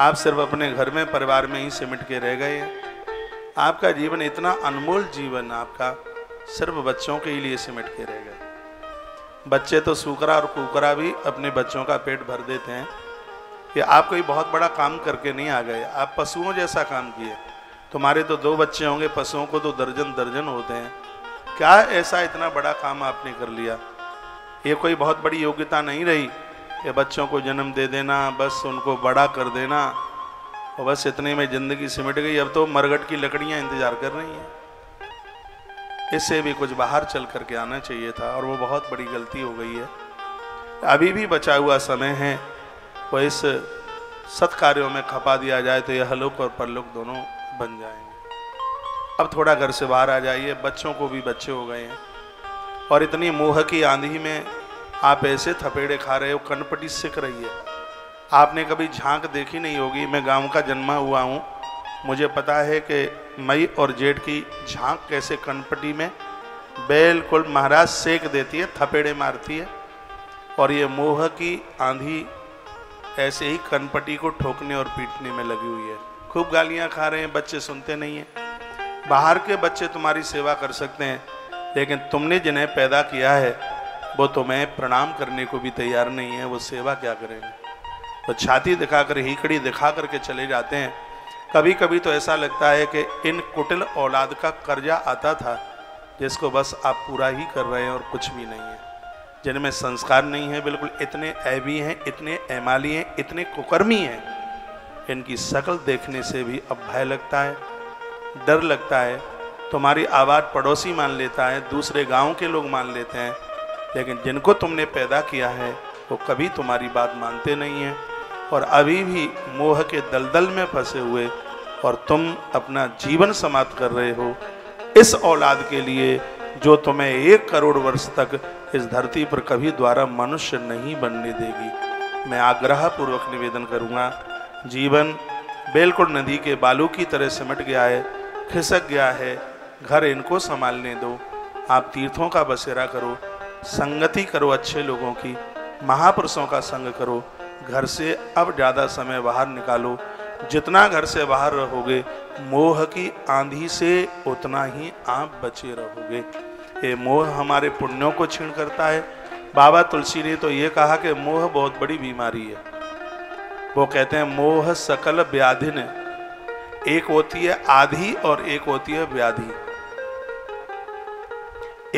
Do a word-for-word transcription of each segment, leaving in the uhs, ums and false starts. आप सिर्फ अपने घर में परिवार में ही सिमट के रह गए हैं। आपका जीवन इतना अनमोल जीवन आपका सिर्फ बच्चों के लिए सिमट के रह गए। बच्चे तो सूकरा और कुकरा भी अपने बच्चों का पेट भर देते हैं कि आप कोई बहुत बड़ा काम करके नहीं आ गए, आप पशुओं जैसा काम किए। तुम्हारे तो दो बच्चे होंगे, पशुओं को तो दर्जन दर्जन होते हैं। क्या ऐसा इतना बड़ा काम आपने कर लिया? ये कोई बहुत बड़ी योग्यता नहीं रही कि बच्चों को जन्म दे देना, बस उनको बड़ा कर देना और बस इतने में ज़िंदगी सिमट गई। अब तो मरगट की लकड़ियां इंतज़ार कर रही हैं। इससे भी कुछ बाहर चल कर के आना चाहिए था और वो बहुत बड़ी गलती हो गई है। अभी भी बचा हुआ समय है, वो इस सत्कार्यों में खपा दिया जाए तो यह लोक और परलोक दोनों बन जाएंगे। अब थोड़ा घर से बाहर आ जाइए। बच्चों को भी बच्चे हो गए हैं और इतनी मोह की आंधी में आप ऐसे थपेड़े खा रहे हो, कनपटी सिक रही है। आपने कभी झांक देखी नहीं होगी। मैं गांव का जन्मा हुआ हूँ, मुझे पता है कि मई और जेठ की झांक कैसे कनपटी में बिल्कुल महाराज सेक देती है, थपेड़े मारती है। और ये मोह की आंधी ऐसे ही कनपटी को ठोकने और पीटने में लगी हुई है। खूब गालियाँ खा रहे हैं, बच्चे सुनते नहीं हैं। बाहर के बच्चे तुम्हारी सेवा कर सकते हैं, लेकिन तुमने जिन्हें पैदा किया है वो तुम्हें प्रणाम करने को भी तैयार नहीं है। वो सेवा क्या करेंगे? वो छाती दिखाकर, हिकड़ी दिखा करके चले जाते हैं। कभी कभी तो ऐसा लगता है कि इन कुटिल औलाद का कर्जा आता था, जिसको बस आप पूरा ही कर रहे हैं और कुछ भी नहीं है। जिनमें संस्कार नहीं है, बिल्कुल इतने ऐबी हैं, इतने ऐमाली हैं, इतने कुकर्मी हैं। इनकी शक्ल देखने से भी अब भय लगता है, डर लगता है। तुम्हारी आवाज़ पड़ोसी मान लेता है, दूसरे गांव के लोग मान लेते हैं, लेकिन जिनको तुमने पैदा किया है वो कभी तुम्हारी बात मानते नहीं हैं और अभी भी मोह के दलदल में फंसे हुए और तुम अपना जीवन समाप्त कर रहे हो। इस औलाद के लिए जो तुम्हें एक करोड़ वर्ष तक इस धरती पर कभी द्वारा मनुष्य नहीं बनने देगी। मैं आग्रहपूर्वक निवेदन करूँगा, जीवन बिल्कुल नदी के बालू की तरह सिमट गया है, खिसक गया है। घर इनको संभालने दो। आप तीर्थों का बसेरा करो, संगति करो अच्छे लोगों की, महापुरुषों का संग करो। घर से अब ज़्यादा समय बाहर निकालो। जितना घर से बाहर रहोगे मोह की आंधी से उतना ही आप बचे रहोगे। ये मोह हमारे पुण्यों को छीन करता है। बाबा तुलसी ने तो ये कहा कि मोह बहुत बड़ी बीमारी है। वो कहते हैं मोह सकल व्याधि ने, एक होती है आधी और एक होती है व्याधि।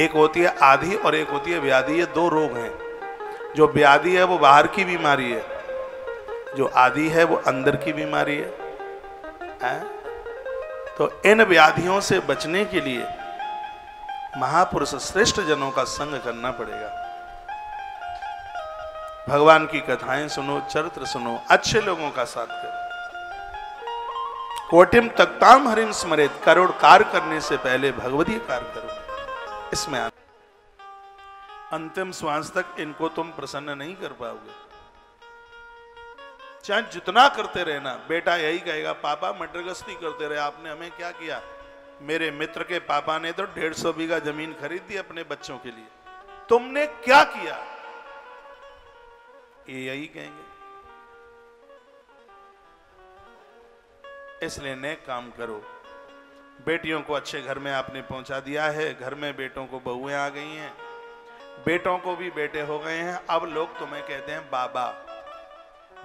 एक होती है आधी और एक होती है व्याधि। ये दो रोग हैं। जो व्याधि है वो बाहर की बीमारी है, जो आधी है वो अंदर की बीमारी है, है? तो इन व्याधियों से बचने के लिए महापुरुष श्रेष्ठ जनों का संग करना पड़ेगा। भगवान की कथाएं सुनो, चरित्र सुनो, अच्छे लोगों का साथ करो। कोटिम तक्ताम हरिम स्मरेत, करोड़ कार्य करने से पहले भगवदीय कार्य करो। इसमें अंतिम श्वास तक इनको तुम प्रसन्न नहीं कर पाओगे। चाहे जितना करते रहना, बेटा यही कहेगा पापा मटर गश्ती करते रहे, आपने हमें क्या किया? मेरे मित्र के पापा ने तो डेढ़ सौ बीघा जमीन खरीद दी अपने बच्चों के लिए, तुमने क्या किया? ये यही कहेंगे। इसलिए नेक काम करो। बेटियों को अच्छे घर में आपने पहुंचा दिया है, घर में बेटों को बहुएं आ गई हैं, बेटों को भी बेटे हो गए हैं। अब लोग तुम्हें कहते हैं बाबा।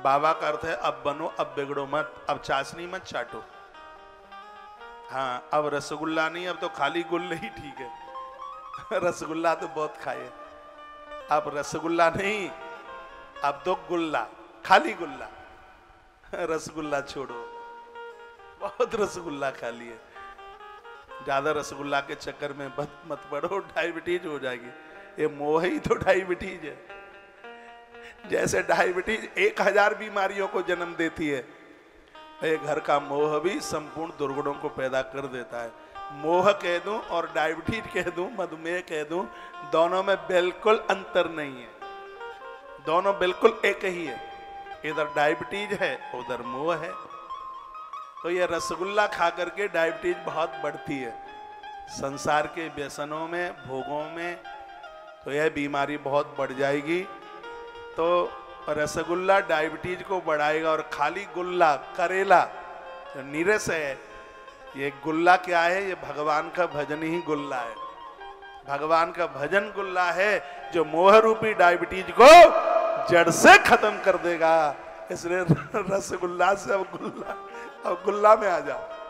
बाबा का अर्थ है अब बनो, अब बिगड़ो मत, अब चाशनी मत चाटो। हाँ, अब रसगुल्ला नहीं, अब तो खाली गुल्ले ही ठीक है। रसगुल्ला तो बहुत खाए, अब रसगुल्ला नहीं, अब तो गुल्ला, खाली गुल्ला। रसगुल्ला छोड़ो, बहुत रसगुल्ला खा लिए। ज्यादा रसगुल्ला के चक्कर में मत मत पड़ो, डायबिटीज हो जाएगी। ये मोह ही तो डायबिटीज है। जैसे डायबिटीज एक हजार बीमारियों को जन्म देती है, ये घर का मोह भी संपूर्ण दुर्गुणों को पैदा कर देता है। मोह कह दूं और डायबिटीज कह दूं, मधुमेह कह दूं, दोनों में बिल्कुल अंतर नहीं है, दोनों बिल्कुल एक ही है। इधर डायबिटीज है, उधर मोह है। तो ये रसगुल्ला खा करके डायबिटीज बहुत बढ़ती है। संसार के व्यसनों में, भोगों में तो यह बीमारी बहुत बढ़ जाएगी। तो रसगुल्ला डायबिटीज को बढ़ाएगा और खाली गुल्ला करेला जो नीरस है ये गुल्ला क्या है, ये भगवान का भजन ही गुल्ला है। भगवान का भजन गुल्ला है जो मोह रूपी डायबिटीज को जड़ से खत्म कर देगा। इसलिए रसगुल्ला से अब गुल्ला, अब गुल्ला में आ जाओ।